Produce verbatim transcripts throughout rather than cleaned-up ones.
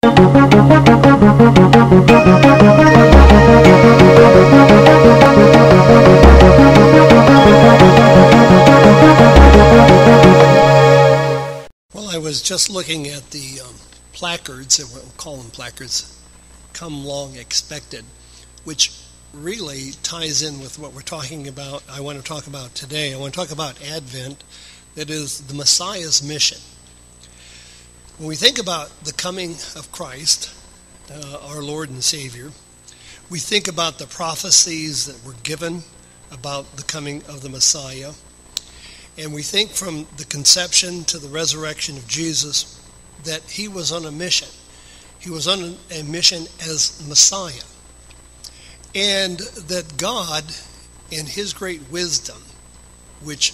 Well, I was just looking at the um, placards, and we'll call them placards, Come Long Expected, which really ties in with what we're talking about. I want to talk about today. I want to talk about Advent, that is the Messiah's mission. When we think about the coming of Christ, uh, our Lord and Savior, we think about the prophecies that were given about the coming of the Messiah. And we think from the conception to the resurrection of Jesus that he was on a mission. He was on a mission as Messiah. And that God, in his great wisdom, which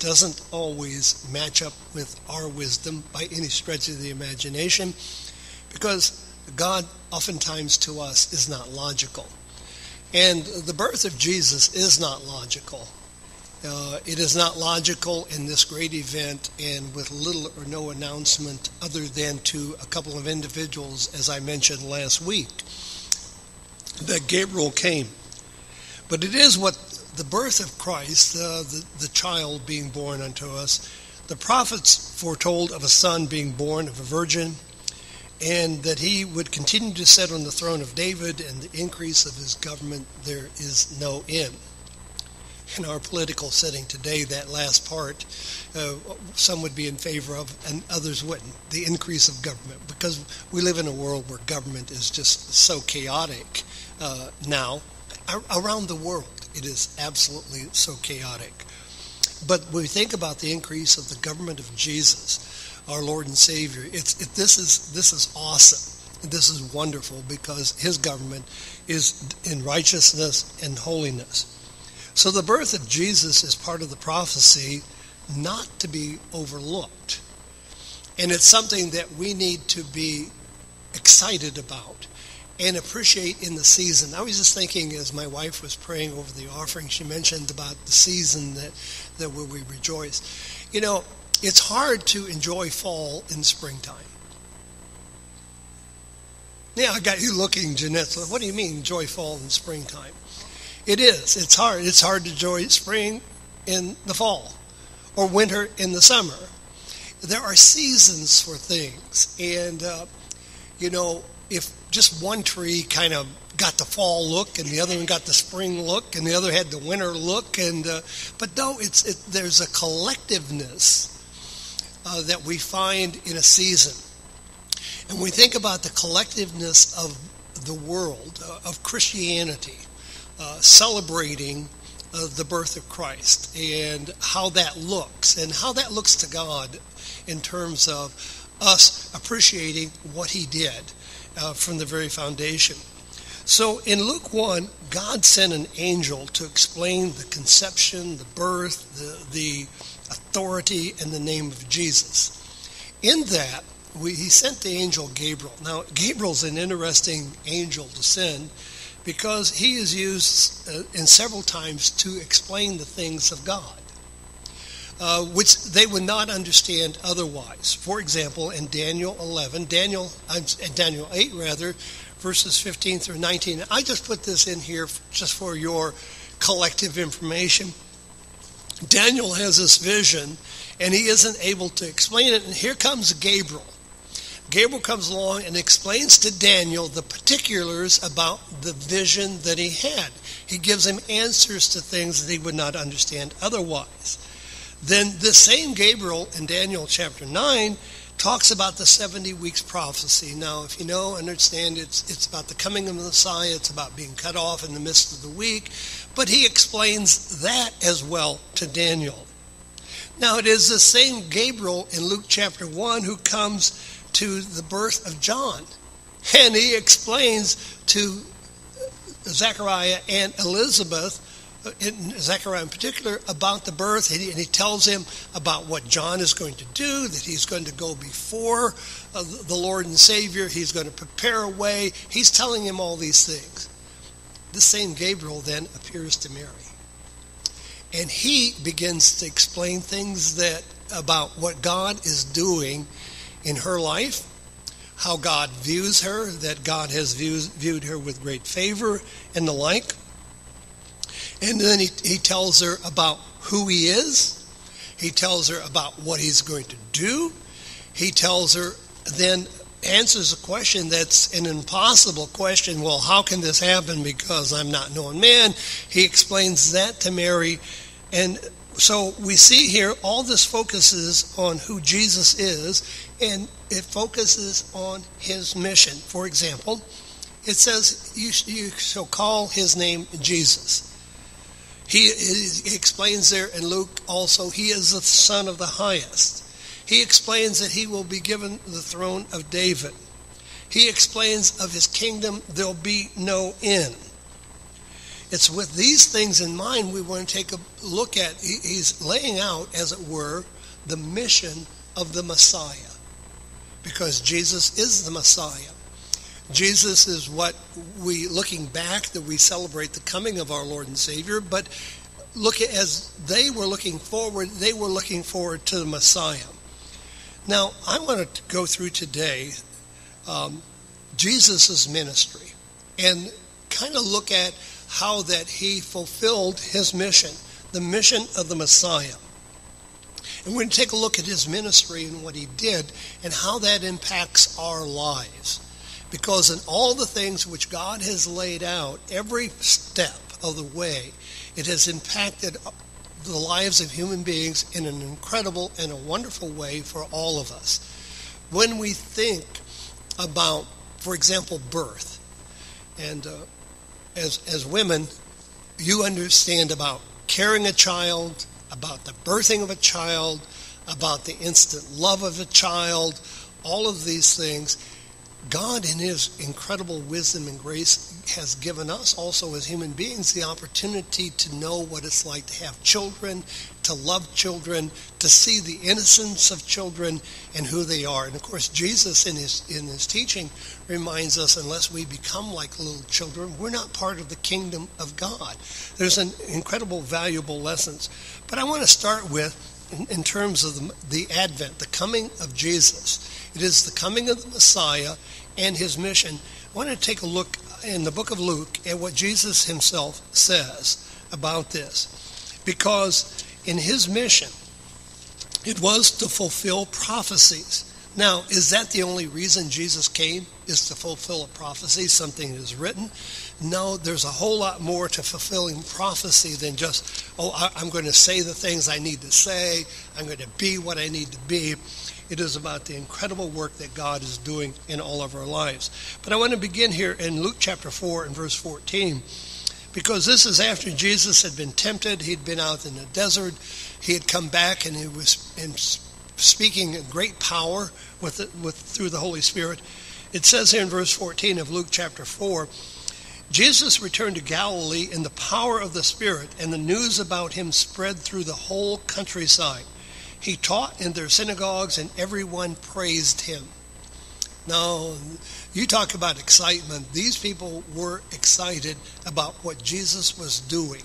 doesn't always match up with our wisdom by any stretch of the imagination, because God oftentimes to us is not logical. And the birth of Jesus is not logical. Uh, it is not logical in this great event and with little or no announcement other than to a couple of individuals, as I mentioned last week, that Gabriel came. But it is what the birth of Christ, uh, the, the child being born unto us, the prophets foretold of a son being born of a virgin, and that he would continue to sit on the throne of David, and the increase of his government there is no end. In our political setting today, that last part, uh, some would be in favor of and others wouldn't, the increase of government, because we live in a world where government is just so chaotic uh, now around the world. It is absolutely so chaotic. But when we think about the increase of the government of Jesus, our Lord and Savior, it's, it, this is this is awesome. This is wonderful, because his government is in righteousness and holiness. So the birth of Jesus is part of the prophecy not to be overlooked. And it's something that we need to be excited about and appreciate in the season. I was just thinking, as my wife was praying over the offering, she mentioned about the season that, that where we rejoice. You know, it's hard to enjoy fall in springtime. Yeah, I got you looking, Jeanette. What do you mean, enjoy fall in springtime? It is. It's hard. It's hard to enjoy spring in the fall or winter in the summer. There are seasons for things. And, uh, you know, if just one tree kind of got the fall look, and the other one got the spring look, and the other had the winter look, and uh, but no, it's it, there's a collectiveness uh, that we find in a season, and we think about the collectiveness of the world, uh, of Christianity, uh, celebrating uh, the birth of Christ and how that looks, and how that looks to God in terms of us appreciating what he did uh, from the very foundation. So in Luke one, God sent an angel to explain the conception, the birth, the, the authority, and the name of Jesus. In that, we, he sent the angel Gabriel. Now, Gabriel's an interesting angel to send, because he is used uh, in several times to explain the things of God, Uh, which they would not understand otherwise. For example, in Daniel eleven, Daniel, I'm, Daniel eight rather, verses fifteen through nineteen. I just put this in here just for your collective information. Daniel has this vision, and he isn't able to explain it. And here comes Gabriel. Gabriel comes along and explains to Daniel the particulars about the vision that he had. He gives him answers to things that he would not understand otherwise. Then this same Gabriel in Daniel chapter nine talks about the seventy weeks prophecy. Now, if you know, understand, it's it's about the coming of the Messiah. It's about being cut off in the midst of the week. But he explains that as well to Daniel. Now, it is the same Gabriel in Luke chapter one who comes to the birth of John. And he explains to Zechariah and Elizabeth, in Zechariah in particular, about the birth, and he, and he tells him about what John is going to do, that he's going to go before uh, the Lord and Savior, he's going to prepare a way. He's telling him all these things. This same Gabriel then appears to Mary, and he begins to explain things that about what God is doing in her life, how God views her, that God has views, viewed her with great favor and the like. And then he, he tells her about who he is. He tells her about what he's going to do. He tells her, then answers a question that's an impossible question. Well, how can this happen because I'm not known man? He explains that to Mary. And so we see here all this focuses on who Jesus is, and it focuses on his mission. For example, it says, you, you shall call his name Jesus. He, he explains there in Luke also, he is the Son of the Highest. He explains that he will be given the throne of David. He explains of his kingdom there'll be no end. It's with these things in mind we want to take a look at. He's laying out, as it were, the mission of the Messiah, because Jesus is the Messiah. Jesus is what we, looking back, that we celebrate the coming of our Lord and Savior, but look at, as they were looking forward, they were looking forward to the Messiah. Now, I want to go through today um, Jesus' ministry and kind of look at how that he fulfilled his mission, the mission of the Messiah. And we're going to take a look at his ministry and what he did and how that impacts our lives. Because in all the things which God has laid out, every step of the way, it has impacted the lives of human beings in an incredible and a wonderful way for all of us. When we think about, for example, birth, and uh, as, as women, you understand about carrying a child, about the birthing of a child, about the instant love of a child, all of these things. God, in his incredible wisdom and grace, has given us also as human beings the opportunity to know what it's like to have children, to love children, to see the innocence of children and who they are. And of course, Jesus in his in his teaching reminds us, unless we become like little children, we're not part of the kingdom of God. There's an incredible, valuable lessons. But I want to start with, in terms of the, the Advent, the coming of Jesus. It is the coming of the Messiah and his mission. I want to take a look in the book of Luke at what Jesus himself says about this. Because in his mission, it was to fulfill prophecies. Now, is that the only reason Jesus came, is to fulfill a prophecy, something that is written? No, there's a whole lot more to fulfilling prophecy than just, oh, I'm going to say the things I need to say. I'm going to be what I need to be. It is about the incredible work that God is doing in all of our lives. But I want to begin here in Luke chapter four and verse fourteen, because this is after Jesus had been tempted. He'd been out in the desert. He had come back, and he was in speaking in great power with, with through the Holy Spirit. It says here in verse fourteen of Luke chapter four, Jesus returned to Galilee in the power of the Spirit, and the news about him spread through the whole countryside. He taught in their synagogues, and everyone praised him. Now, you talk about excitement. These people were excited about what Jesus was doing.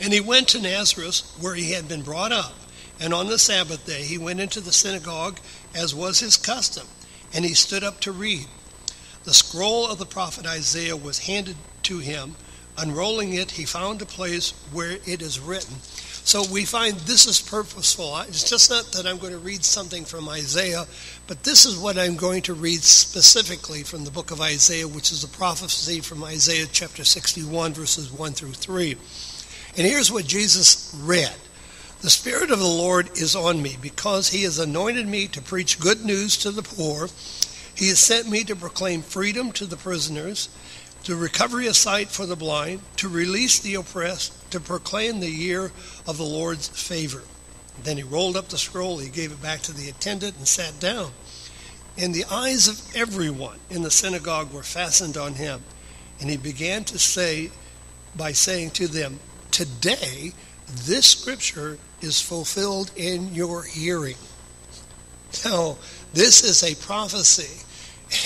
And he went to Nazareth, where he had been brought up. And on the Sabbath day, he went into the synagogue, as was his custom, and he stood up to read. The scroll of the prophet Isaiah was handed to him. Unrolling it, he found a place where it is written. So we find this is purposeful. It's just not that I'm going to read something from Isaiah, but this is what I'm going to read specifically from the book of Isaiah, which is a prophecy from Isaiah chapter sixty-one, verses one through three. And here's what Jesus read. The Spirit of the Lord is on me, because he has anointed me to preach good news to the poor. He has sent me to proclaim freedom to the prisoners, to recovery of sight for the blind, to release the oppressed, to proclaim the year of the Lord's favor. Then he rolled up the scroll, he gave it back to the attendant, and sat down. And the eyes of everyone in the synagogue were fastened on him. And he began to say, by saying to them, today this scripture is fulfilled in your hearing. Now, this is a prophecy,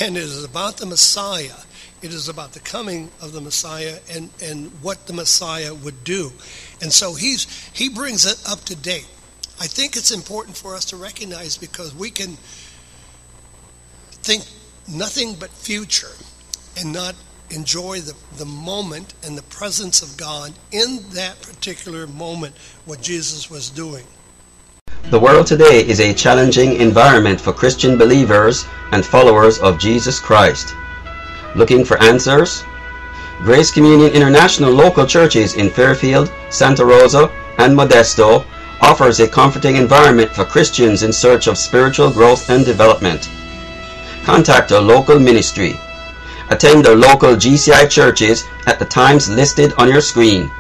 and it is about the Messiah. It is about the coming of the Messiah and, and what the Messiah would do. And so he's he brings it up to date. I think it's important for us to recognize, because we can think nothing but future and not enjoy the, the moment and the presence of God in that particular moment, what Jesus was doing. The world today is a challenging environment for Christian believers and followers of Jesus Christ. Looking for answers? Grace Communion International local churches in Fairfield, Santa Rosa, and Modesto offers a comforting environment for Christians in search of spiritual growth and development. Contact a local ministry. Attend the local G C I churches at the times listed on your screen.